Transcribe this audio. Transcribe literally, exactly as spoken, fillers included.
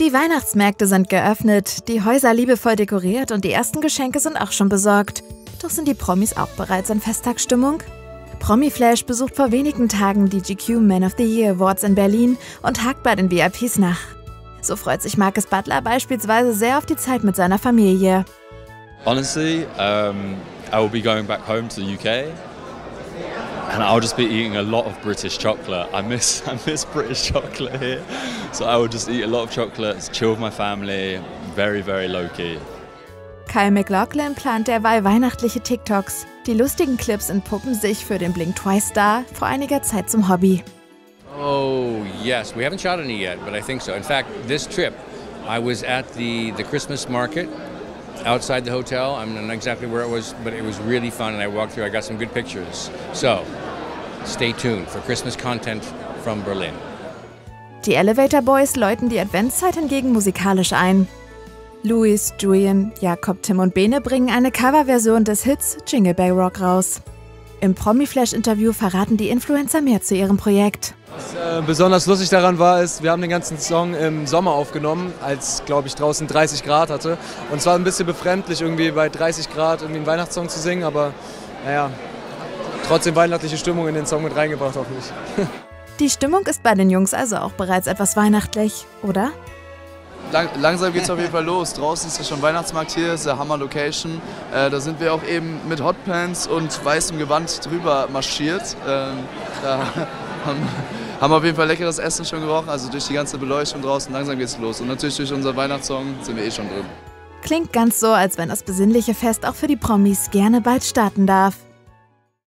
Die Weihnachtsmärkte sind geöffnet, die Häuser liebevoll dekoriert und die ersten Geschenke sind auch schon besorgt. Doch sind die Promis auch bereits in Festtagsstimmung? Promiflash besucht vor wenigen Tagen die G Q Men of the Year Awards in Berlin und hakt bei den V I Ps nach. So freut sich Marcus Butler beispielsweise sehr auf die Zeit mit seiner Familie. Honestly, um, I will be going back home to the U K and I'll just be eating a lot of British chocolate. I miss, I miss British chocolate here, so I will just eat a lot of chocolate, chill with my family, very, very low key. Kyle MacLachlan plant derweil weihnachtliche TikToks. Die lustigen Clips entpuppen sich für den Blink-Twice-Star vor einiger Zeit zum Hobby. Oh yes, we haven't shot any yet, but I think so. In fact, this trip, I was at the the Christmas market outside the hotel. I'm not exactly where it was, but it was really fun, and I walked through. I got some good pictures. So, stay tuned for Christmas content from Berlin. Die Elevator Boys läuten die Adventszeit hingegen musikalisch ein. Louis, Julian, Jakob, Tim und Bene bringen eine Coverversion des Hits Jingle Bell Rock raus. Im Promiflash-Interview verraten die Influencer mehr zu ihrem Projekt. Was äh, besonders lustig daran war, ist, wir haben den ganzen Song im Sommer aufgenommen, als, glaube ich, draußen dreißig Grad hatte. Und es war ein bisschen befremdlich, irgendwie bei dreißig Grad irgendwie einen Weihnachtssong zu singen, aber naja, trotzdem weihnachtliche Stimmung in den Song mit reingebracht, hoffentlich. Die Stimmung ist bei den Jungs also auch bereits etwas weihnachtlich, oder? Lang langsam geht es auf jeden Fall los. Draußen ist ja schon Weihnachtsmarkt hier, ist eine Hammer-Location. Äh, da sind wir auch eben mit Hotpants und weißem Gewand drüber marschiert. Ähm, da haben, haben auf jeden Fall leckeres Essen schon gerochen, also durch die ganze Beleuchtung draußen. Langsam geht es los und natürlich durch unseren Weihnachtssong sind wir eh schon drin. Klingt ganz so, als wenn das besinnliche Fest auch für die Promis gerne bald starten darf.